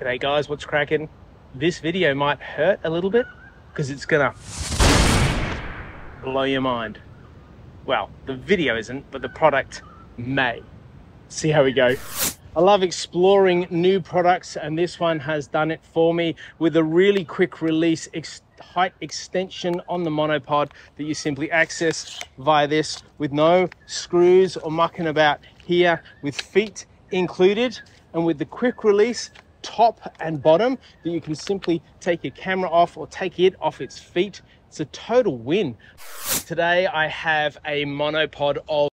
G'day guys, what's cracking? This video might hurt a little bit because it's gonna blow your mind. Well, the video isn't, but the product may. See how we go. I love exploring new products, and this one has done it for me with a really quick release height extension on the monopod that you simply access via this with no screws or mucking about here, with feet included and with the quick release top and bottom that you can simply take your camera off or take it off its feet. It's a total win. Today I have a monopod of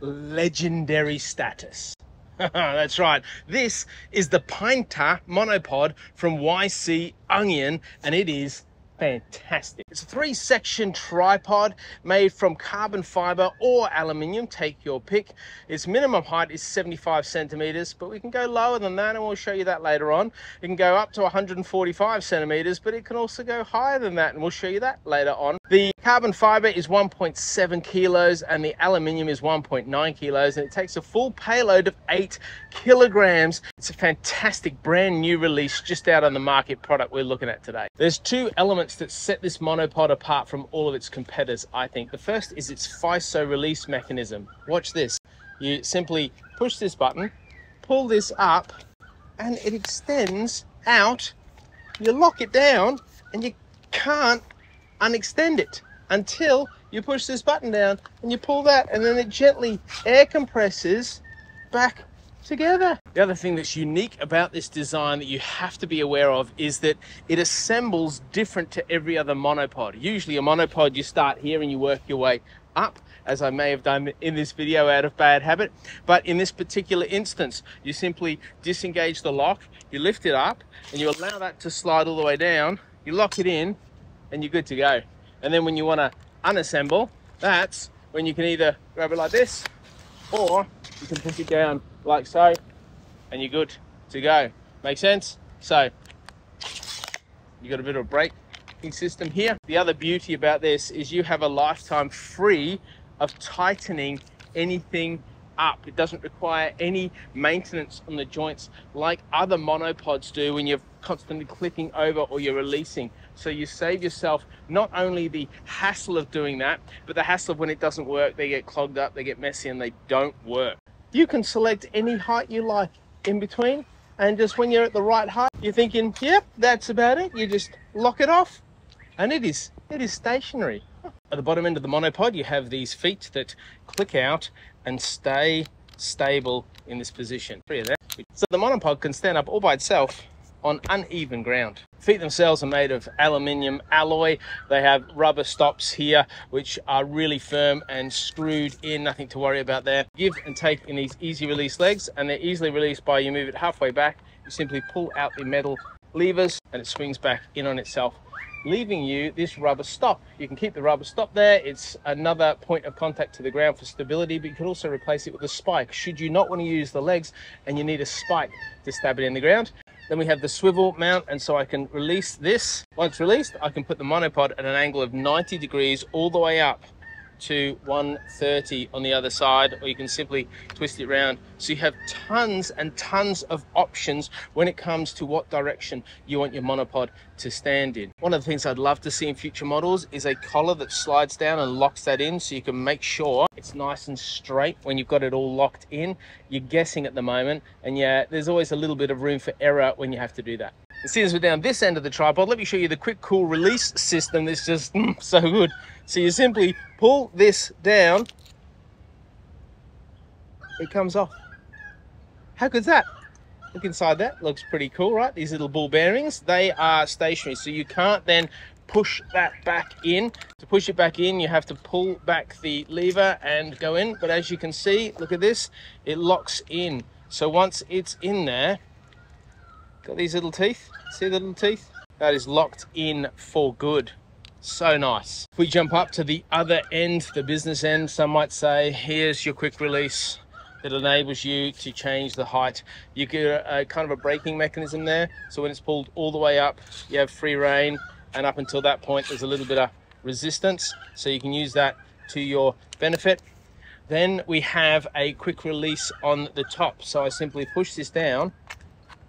legendary status. That's right, this is the Pineta monopod from YC Onion, and it is fantastic. It's a 3-section tripod made from carbon fiber or aluminium, take your pick. Its minimum height is 75 centimeters, but we can go lower than that and we'll show you that later on. It can go up to 145 centimeters, but it can also go higher than that and we'll show you that later on. The carbon fiber is 1.7 kilos and the aluminium is 1.9 kilos, and it takes a full payload of 8 kilograms. It's a fantastic brand new release just out on the market product we're looking at today. There's two elements that set this monopod apart from all of its competitors, I think. The first is its FISO release mechanism. Watch this. You simply push this button, pull this up, and it extends out. You lock it down, and you can't unextend it until you push this button down and you pull that, and then it gently air compresses back together. The other thing that's unique about this design that you have to be aware of is that it assembles different to every other monopod. Usually a monopod, you start here and you work your way up, as I may have done in this video out of bad habit, but in this particular instance you simply disengage the lock, you lift it up and you allow that to slide all the way down, you lock it in and you're good to go. And then when you want to unassemble, that's when you can either grab it like this or you can push it down like so, and you're good to go. Make sense? So you got a bit of a braking system here. The other beauty about this is you have a lifetime free of tightening anything up. It doesn't require any maintenance on the joints like other monopods do when you're constantly clicking over or you're releasing. So you save yourself not only the hassle of doing that, but the hassle of when it doesn't work, they get clogged up, they get messy and they don't work. You can select any height you like in between, and just when you're at the right height, you're thinking, yep, that's about it. You just lock it off and it is stationary. At the bottom end of the monopod, you have these feet that click out and stay stable in this position. So the monopod can stand up all by itself on uneven ground. Feet themselves are made of aluminium alloy. They have rubber stops here which are really firm and screwed in, nothing to worry about there. Give and take in these easy release legs, and they're easily released by you move it halfway back, you simply pull out the metal levers and it swings back in on itself, leaving you this rubber stop. You can keep the rubber stop there, it's another point of contact to the ground for stability, but you could also replace it with a spike should you not want to use the legs and you need a spike to stab it in the ground. Then we have the swivel mount, and so I can release this. Once released, I can put the monopod at an angle of 90 degrees all the way up to 130 on the other side, or you can simply twist it around. So you have tons and tons of options when it comes to what direction you want your monopod to stand in. One of the things I'd love to see in future models is a collar that slides down and locks that in, so you can make sure it's nice and straight when you've got it all locked in. You're guessing at the moment, and yeah, there's always a little bit of room for error when you have to do that. Since we're down this end of the tripod, let me show you the quick cool release system that's just so good. So you simply pull this down, it comes off. How good's that? Look inside that, looks pretty cool, right? These little ball bearings, they are stationary, so you can't then push that back in. To push it back in, you have to pull back the lever and go in, but as you can see, look at this, it locks in. So once it's in there, got these little teeth, see the little teeth? That is locked in for good. So nice. If we jump up to the other end, the business end, some might say, here's your quick release that enables you to change the height. You get a kind of a braking mechanism there. So when it's pulled all the way up, you have free rein, and up until that point, there's a little bit of resistance. So you can use that to your benefit. Then we have a quick release on the top. So I simply push this down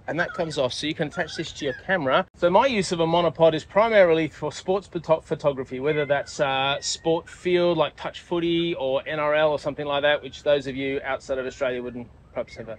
and that comes off, so you can attach this to your camera. So my use of a monopod is primarily for sports photography, whether that's sport field like touch footy or NRL or something like that, which those of you outside of Australia wouldn't perhaps have a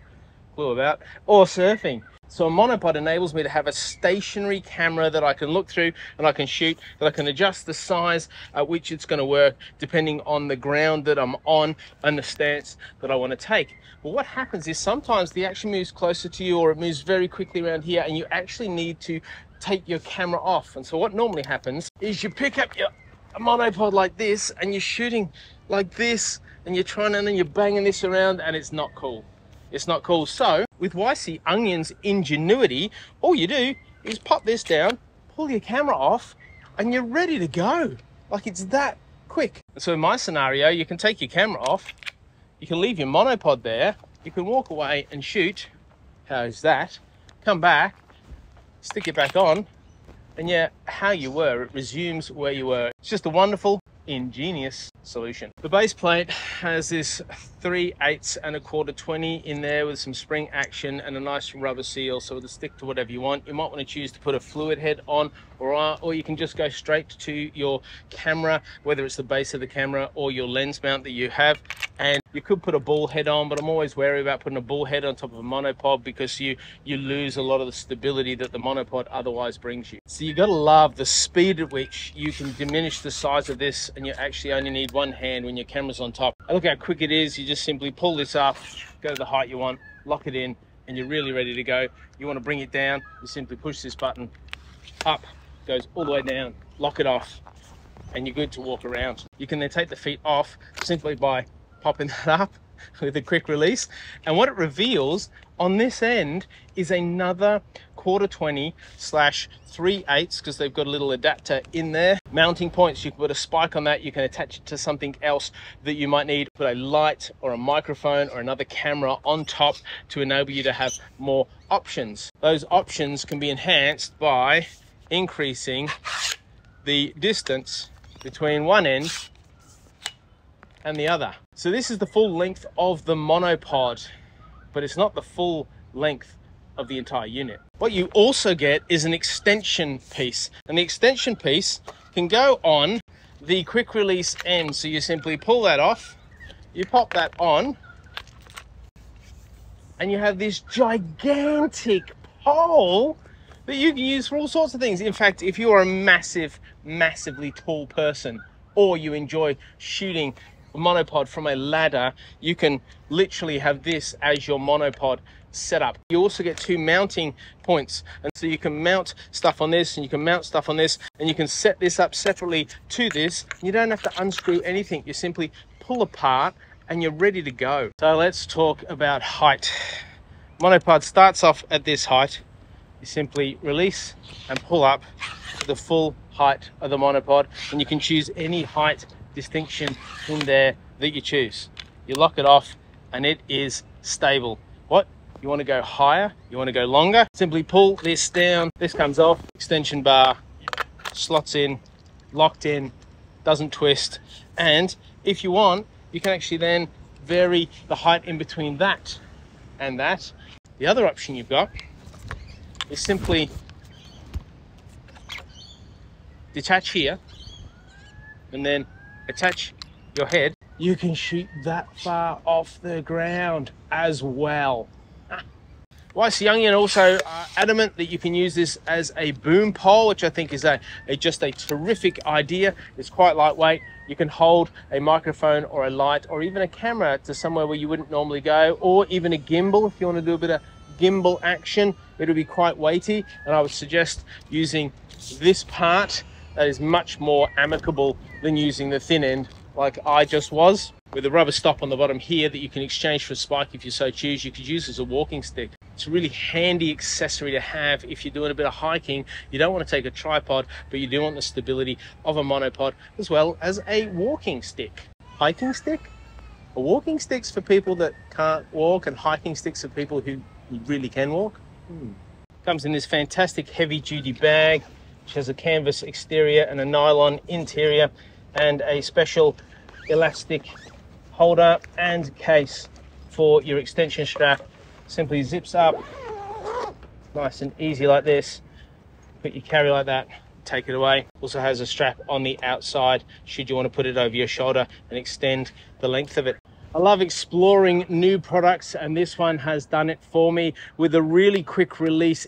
clue about, or surfing. So a monopod enables me to have a stationary camera that I can look through and I can shoot, that I can adjust the size at which it's going to work depending on the ground that I'm on and the stance that I want to take. Well, what happens is sometimes the action moves closer to you or it moves very quickly around here and you actually need to take your camera off. And so what normally happens is you pick up your monopod like this and you're shooting like this and you're trying and then you're banging this around and it's not cool. It's not cool. So with YC Onion's ingenuity, all you do is pop this down, pull your camera off, and you're ready to go. Like, it's that quick. So in my scenario, you can take your camera off, you can leave your monopod there, you can walk away and shoot. How's that? Come back, stick it back on, and yeah, how you were, it resumes where you were. It's just a wonderful, ingenious solution. The base plate has this 3/8 and 1/4 20 in there with some spring action and a nice rubber seal, so it'll stick to whatever you want. You might want to choose to put a fluid head on, or you can just go straight to your camera, whether it's the base of the camera or your lens mount that you have. And you could put a ball head on, but I'm always wary about putting a ball head on top of a monopod because you lose a lot of the stability that the monopod otherwise brings you. So you got to love the speed at which you can diminish the size of this, and you actually only need one hand when your camera's on top. And look how quick it is. You just simply pull this up, go to the height you want, lock it in, and you're really ready to go. You want to bring it down, you simply push this button up, goes all the way down, lock it off, and you're good to walk around. You can then take the feet off simply by popping that up with a quick release, and what it reveals on this end is another 1/4 20/3/8, because they've got a little adapter in there. Mounting points, you can put a spike on that, you can attach it to something else that you might need, put a light or a microphone or another camera on top to enable you to have more options. Those options can be enhanced by increasing the distance between one end and the other. So this is the full length of the monopod, but it's not the full length of the entire unit. What you also get is an extension piece, and the extension piece can go on the quick release end. So you simply pull that off, you pop that on, and you have this gigantic pole that you can use for all sorts of things. In fact, if you are a massively tall person, or you enjoy shooting monopod from a ladder, you can literally have this as your monopod setup. You also get 2 mounting points, and so you can mount stuff on this and you can mount stuff on this, and you can set this up separately to this. You don't have to unscrew anything, you simply pull apart and you're ready to go. So let's talk about height. Monopod starts off at this height. You simply release and pull up to the full height of the monopod, and you can choose any height distinction in there that you choose. You lock it off and it is stable. What you want to go higher, you want to go longer, simply pull this down, this comes off, extension bar slots in, locked in, doesn't twist. And if you want, you can actually then vary the height in between that and that. The other option you've got is simply detach here and then attach your head. You can shoot that far off the ground as well. YC Onion also are adamant that you can use this as a boom pole, which I think is just a terrific idea. It's quite lightweight. You can hold a microphone or a light or even a camera to somewhere where you wouldn't normally go, or even a gimbal if you want to do a bit of gimbal action. It'll be quite weighty, and I would suggest using this part. That is much more amicable than using the thin end like I just was, with a rubber stop on the bottom here that you can exchange for a spike if you so choose. You could use as a walking stick. It's a really handy accessory to have if you're doing a bit of hiking. You don't want to take a tripod, but you do want the stability of a monopod as well as a walking stick. Hiking stick? A walking stick's for people that can't walk, and hiking sticks for people who really can walk. Comes in this fantastic heavy-duty bag, which has a canvas exterior and a nylon interior, and a special elastic holder and case for your extension strap. Simply zips up, nice and easy like this. Put your carry like that, take it away. Also has a strap on the outside should you want to put it over your shoulder and extend the length of it. I love exploring new products, and this one has done it for me with a really quick release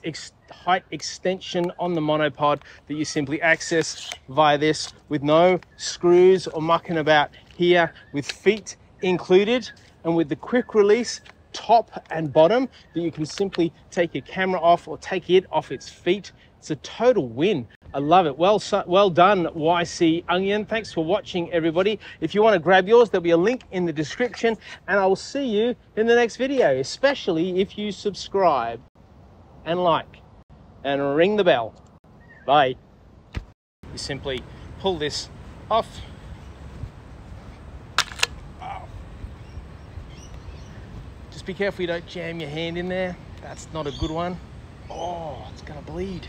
height extension on the monopod that you simply access via this with no screws or mucking about here, with feet included, and with the quick release top and bottom that you can simply take your camera off or take it off its feet. It's a total win. I love it. Well done, YC Onion. Thanks for watching, everybody. If you want to grab yours, there'll be a link in the description, and I will see you in the next video, especially if you subscribe and like and ring the bell. Bye. You simply pull this off. Be careful you don't jam your hand in there. That's not a good one. Oh, it's gonna bleed.